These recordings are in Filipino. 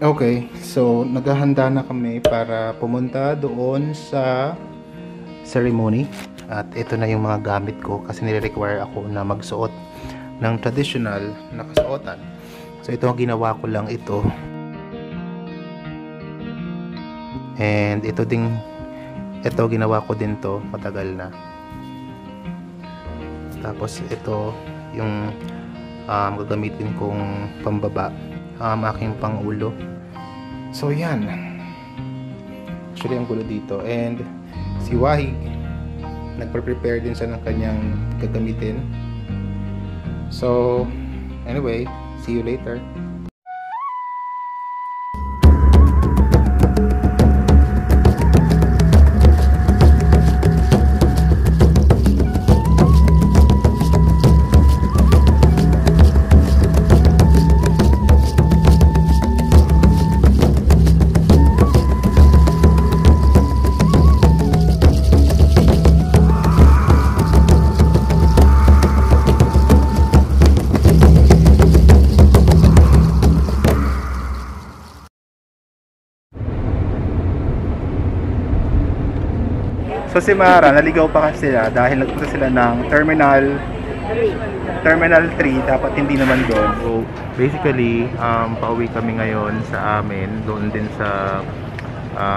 Okay, so naghahanda na kami para pumunta doon sa ceremony. At ito na yung mga gamit ko kasi nire-require ako na magsuot ng traditional na kasuotan. So ito ang ginawa ko lang ito. And ito ginawa ko din to matagal na. Tapos ito yung gagamitin kong pambaba, aking pangulo. So yan. Actually ang gulo dito. And si Wahig nagpre-prepare din siya ng kanyang gagamitin. So anyway, see you later. So si Mara, naligaw pa kasi sila dahil nagpunta sila ng Terminal 3, dapat hindi naman doon. So basically, pauwi kami ngayon sa amin, doon din sa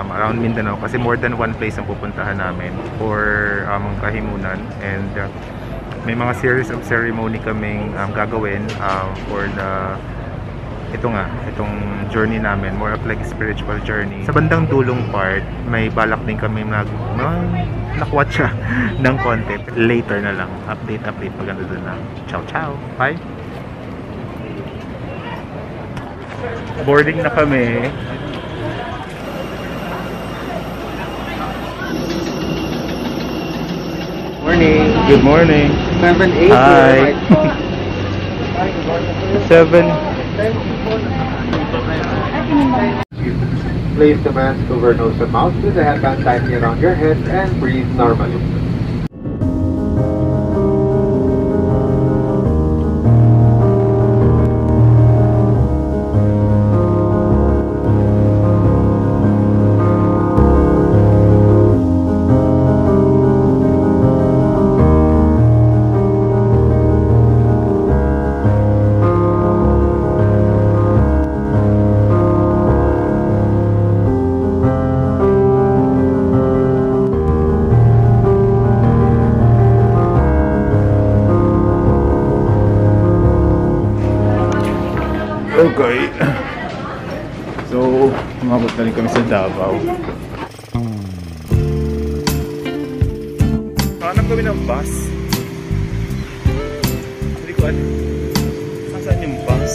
around Mindanao kasi more than one place ang pupuntahan namin for kahimunan. And may mga series of ceremony kaming gagawin for the itong journey namin, more of like spiritual journey. Sa bandang dulong part, may balak din kami nakwatcha ng content. Later na lang. Update pag ano doon lang. Ciao. Bye! Boarding na kami. Morning! Good morning! 7-8. Hi! 7 Place the mask over nose and mouth with the headband tightly around your head and breathe normally. Okay, so umabot na rin kami sa Davao. Hanap kami ng bus. Hindi ko alam. Saan yung bus?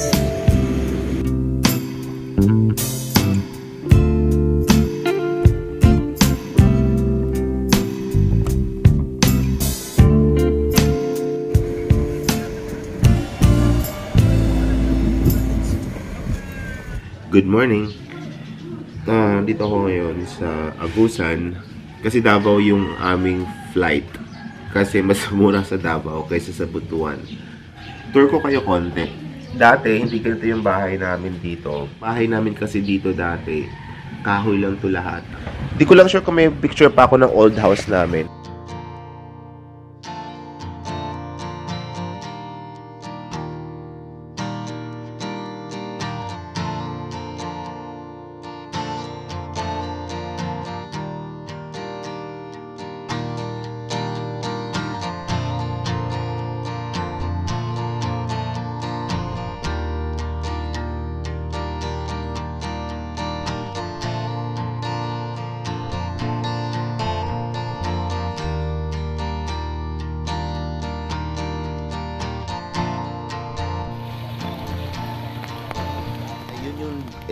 Good morning. Dito ako ngayon sa Agusan kasi Davao yung aming flight. Kasi mas mura sa Davao kaysa sa Butuan. Tour ko kayo konti. Dati hindi ganito yung bahay namin dito. Bahay namin kasi dito dati kahoy lang to lahat. Di ko lang sure kung may picture pa ako ng old house namin.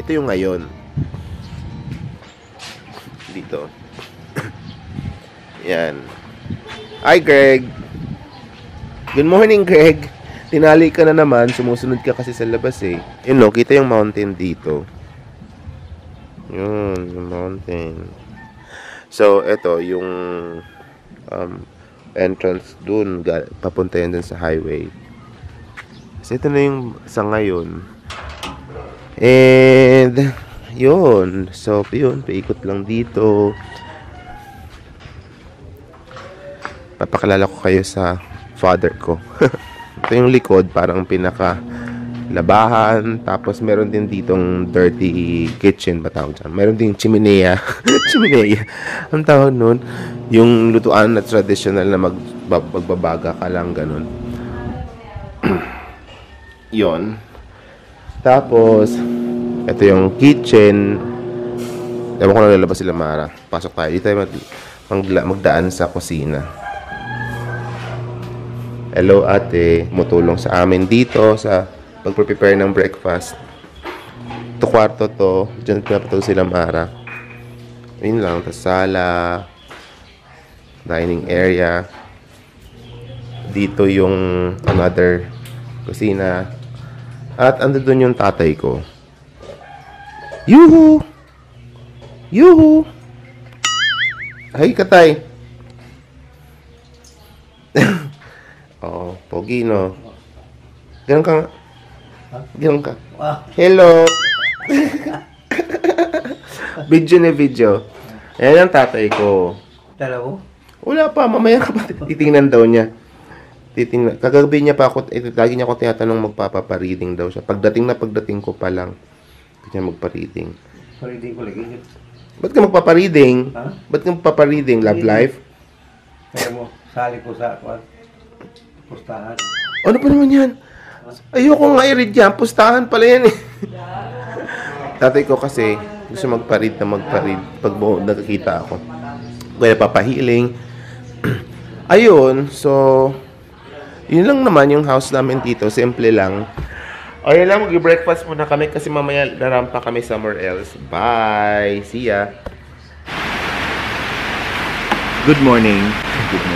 Ito yung ngayon. Dito. Yan. Hi, Greg! Good morning, Greg! Tinali ka na naman. Sumusunod ka kasi sa labas eh. Yun no, kita yung mountain dito. Yun, yung mountain. So, ito yung entrance dun. Papunta yan dun sa highway. So, ito na yung sa ngayon. And Yun. So, yun. Paikot lang dito. Papakilala ko kayo sa father ko. Ito yung likod. Parang pinaka labahan. Tapos, meron din ditong dirty kitchen. Ba tawag dyan? Meron din chiminea. Chiminea. Ang tawag nun. Yung lutuan na traditional na magbabaga ka lang. Ganun. Yun. Tapos, ito yung kitchen. Ewan ko na lalabas sila mara. Pasok tayo. Di tayo magdaan sa kusina. Hello ate, mutulong sa amin dito sa pag-prepare ng breakfast. Ito kwarto to, dyan kwarto sila mara. Yun lang, tas sala, dining area. Dito yung another kusina. At ando dun yung tatay ko. Yuhu! Yuhu! Ay, katay! Oo, pogi, no? Ganun ka nga. Ganun ka. Hello! Video na video. Ayan ang tatay ko. Dalawa? Wala pa, mamaya ka pa. Titingnan daw niya. Titingnan. Kagabi niya pa ako, lagi niya ako tinatanong magpapareading daw siya. Pagdating ko pa lang, hindi niya magpareading. Pareading ko lagi. Ba't ka magpapareading? Ha? Ba't ka magpapareading? Love life? Kaya mo, sali ko sa ako. Pustahan. Ano pa naman yan? Ayoko nga i-read yan. Pustahan pala yan eh. Tatay ko kasi gusto magpa-read na magpa-read pag nakakita ako. Kaya papahiling. Ayun. So, yun lang naman yung house namin dito. Simple lang. Ayun lang. Mag-breakfast muna kami kasi mamaya narampa kami somewhere else. Bye. See ya. Good morning. Good morning.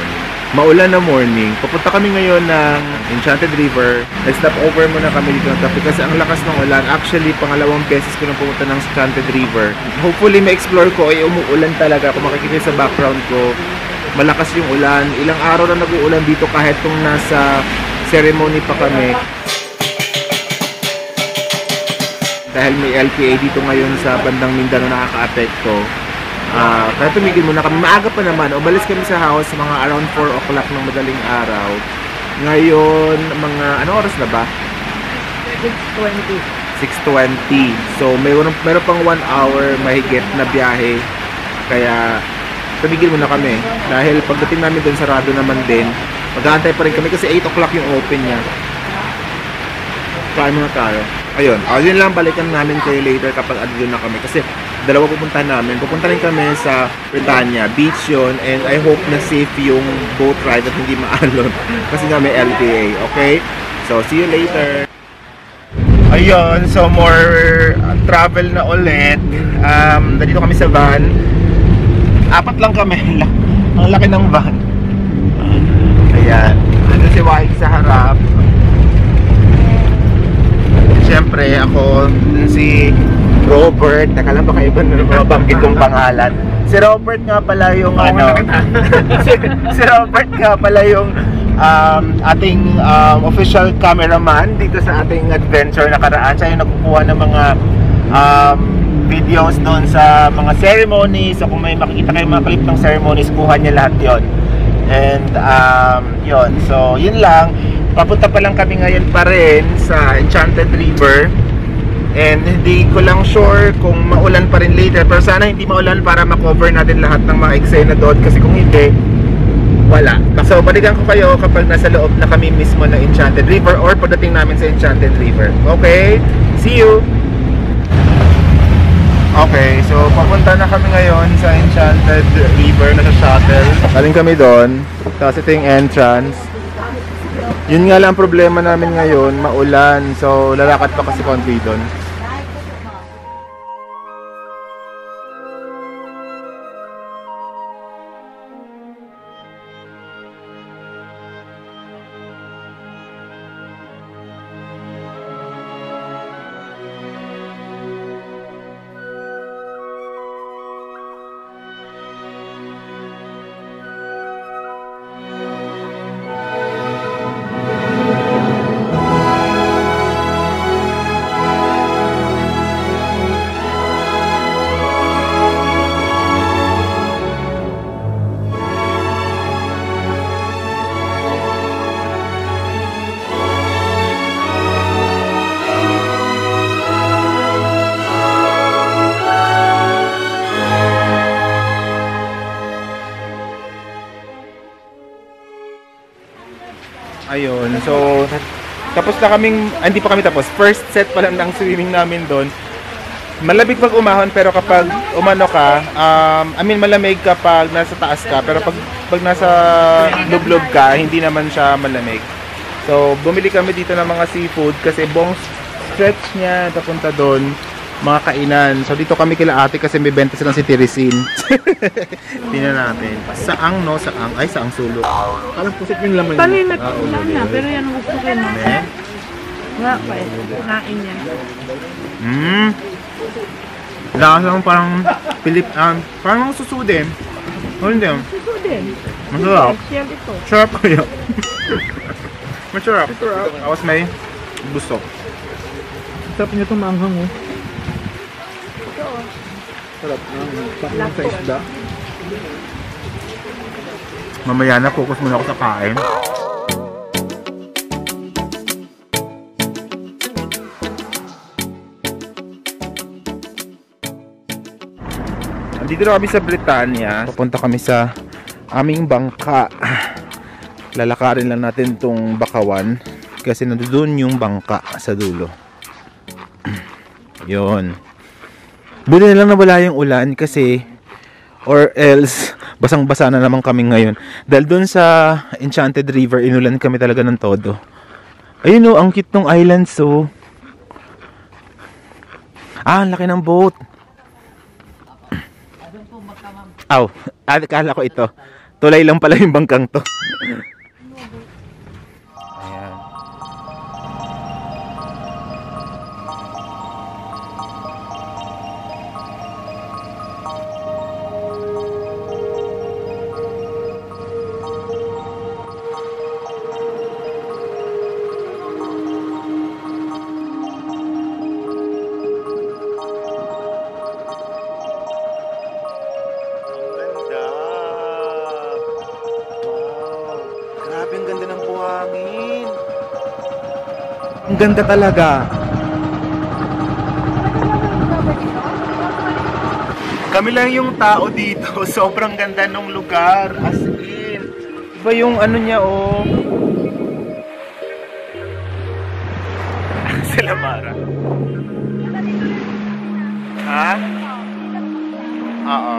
Maulan na morning. Papunta kami ngayon ng Enchanted River. Nag-stop over muna kami dito ng tabi kasi ang lakas ng ulan. Actually, pangalawang beses ko nang pumunta ng Enchanted River. Hopefully, ma-explore ko ay umuulan talaga. Kung makikita sa background ko, malakas yung ulan. Ilang araw na nag-uulan dito kahit kung nasa ceremony pa kami. Dahil may LPA dito ngayon sa bandang Mindanao na nakaka-apekto. Kaya tumigil muna kami. Maaga pa naman. Umalis kami sa house mga around 4 o'clock ng madaling araw. Ngayon, mga anong oras na ba? 6:20. So, meron pang 1 hour mahigit na biyahe. Kaya, tumigil muna kami. Dahil pagdating namin doon, sarado naman din. Mag-aantay pa rin kami kasi 8 o'clock yung open niya. Kain muna tayo. Ayun. Ayun lang, balikan namin kayo later kapag andun na kami. Kasi, dalawa pupunta namin. Pupunta rin kami sa Britania Beach yun. And I hope na safe yung boat ride at hindi maalon. Kasi nga may LTA. Okay? So, see you later. Ayun. So, more travel na ulit. Nandito kami sa van. Apat lang kami. Ang laki ng van. Ayan. Ano si Waik sa harap. Siyempre, ako si Robert, taka lang baka iba na mabanggit kong pangalan. Si Robert nga pala yung ating official cameraman dito sa ating adventure na karaan. Siya yung nagkukuha ng mga videos doon sa mga ceremonies. So kung may makikita kayo mga clip ng ceremonies, kuha niya lahat yon. And yun, so yun lang. Papunta pa lang kami ngayon pa rin sa Enchanted River. And hindi ko lang sure kung maulan pa rin later. Pero sana hindi maulan para makover natin lahat ng mga eksena doon. Kasi kung hindi, wala. So, balikan ko kayo kapag nasa loob na kami mismo ng Enchanted River or pagdating namin sa Enchanted River. Okay? See you! Okay, so papunta na kami ngayon sa Enchanted River na sa shuttle. Kaling kami doon. Tapos ito yung entrance. Yun nga lang problema namin ngayon, maulan. So, lalakad pa kasi konti doon. So, tapos na kaming, hindi pa kami tapos. First set pa lang ng swimming namin doon. Malamig pag umahon, pero kapag umano ka, malamig kapag nasa taas ka, pero pag nasa lublob ka, hindi naman siya malamig. So, bumili kami dito ng mga seafood kasi buong stretch niya papunta doon, mga kainan. So, dito kami kila ate kasi may benta silang si Teresine. Tingnan natin. Saang, no? Saang. Ay, saang sulok. Alam ko, yung laman yun. Palinat ko na, pero yan ang gusto ko na. Wala pa eh. Kukain niya. Lasang parang parang susudin. Ano din? Susudin. Masarap. Sarap kayo. Masarap. Awas may gusto. Sarap niya itong maanghang oh. Sarap na. Sa isda. Mamaya na, focus muna ako sa kain. Dito na kami sa Britania. Papunta kami sa aming bangka. Lalakarin lang natin tong Bakawan kasi nandoon yung bangka sa dulo. Yun. Buti na lang nawala yung ulan kasi or else basang-basa na naman kami ngayon. Dahil doon sa Enchanted River, inulan kami talaga ng todo. Ayun oh, ang cute ng islands oh. Ah, ang laki ng boat. Aw, akala ko ito. Tulay lang pala yung bangkang to. Ayan. Ang ganda talaga. Kami lang yung tao dito. Sobrang ganda nung lugar. As in. Iba yung ano niya oh. Salamara. Ha? Oo.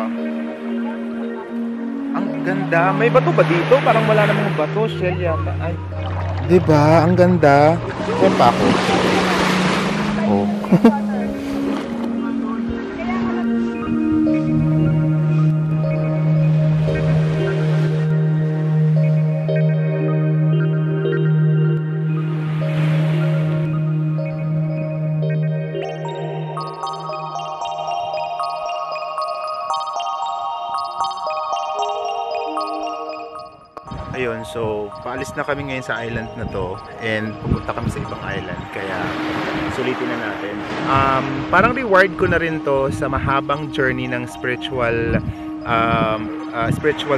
Ang ganda. May bato ba dito? Parang wala namang bato. Shell yata. Ay. Diba? Ang ganda. Saan pa ako? Oh. Ayun, so paalis na kami ngayon sa island na to and pupunta kami sa ibang island, kaya sulitin na natin. Parang reward ko na rin to sa mahabang journey ng spiritual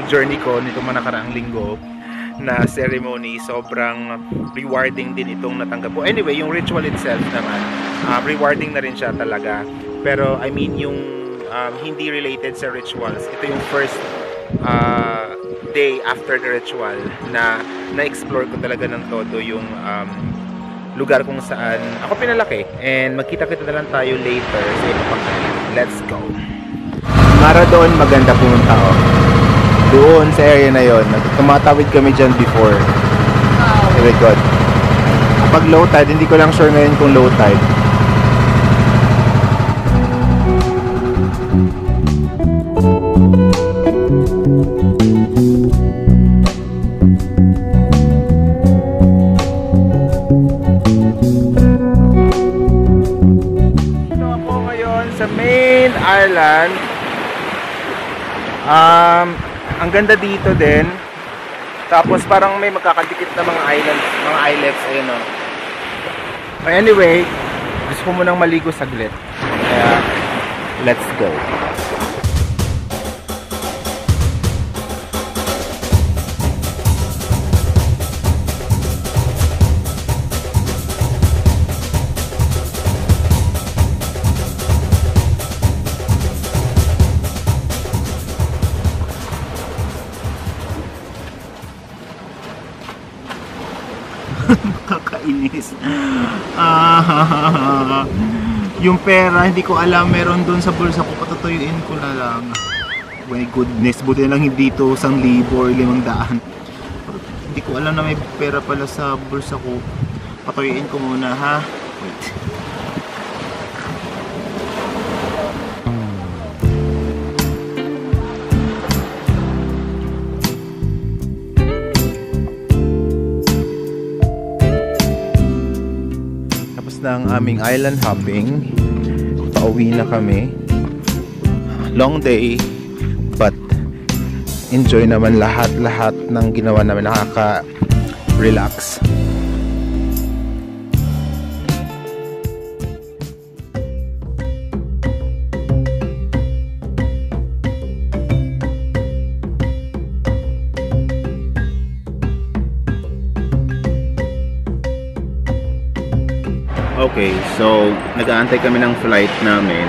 journey ko nitong nakaraang linggo na ceremony. Sobrang rewarding din itong natanggap ko. Anyway, yung ritual itself naman, rewarding na rin siya talaga. Pero I mean yung hindi related sa rituals, ito yung first day after the ritual na na-explore ko talaga ng todo yung lugar kung saan ako pinalaki, and magkita-kita na lang tayo later sa ibang pangalan. Let's go! Mara doon maganda pumunta o. Doon sa area na yon, tumatawid kami dyan before. Oh my god. Kapag low tide, hindi ko lang sure ngayon kung low tide. Island. Ang ganda dito din. Tapos parang may magkakadikit na mga islets ayun oh. But anyway, gusto ko munang maligo saglit. Kaya let's go. nakakainis. Yung pera, hindi ko alam, meron doon sa bulsa ko, patutuyuin ko na lang. My goodness, buti na lang hindi to 1,000 or 500. Hindi ko alam na may pera pala sa bulsa ko. Patuyuin ko muna, ha? Wait. Ng aming island hopping, pauwi na kami. Long day, but enjoy naman lahat ng ginawa namin, nakaka-relax. Okay, so nag-aantay kami ng flight namin.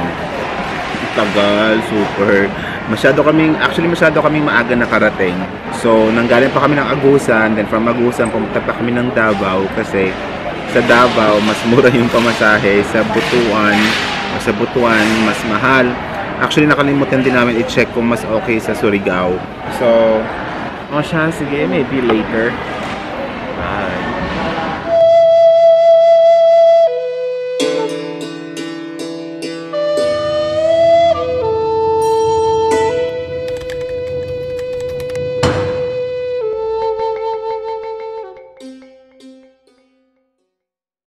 Tagal, super. Actually masyado kaming maaga nakarating. So nanggaling pa kami ng Agusan, then from Agusan pumunta pa kami ng Davao kasi sa Davao mas mura yung pamasahe, sa Butuan mas mahal. Actually nakalimutan din namin i-check kung mas okay sa Surigao. So, sige, maybe later.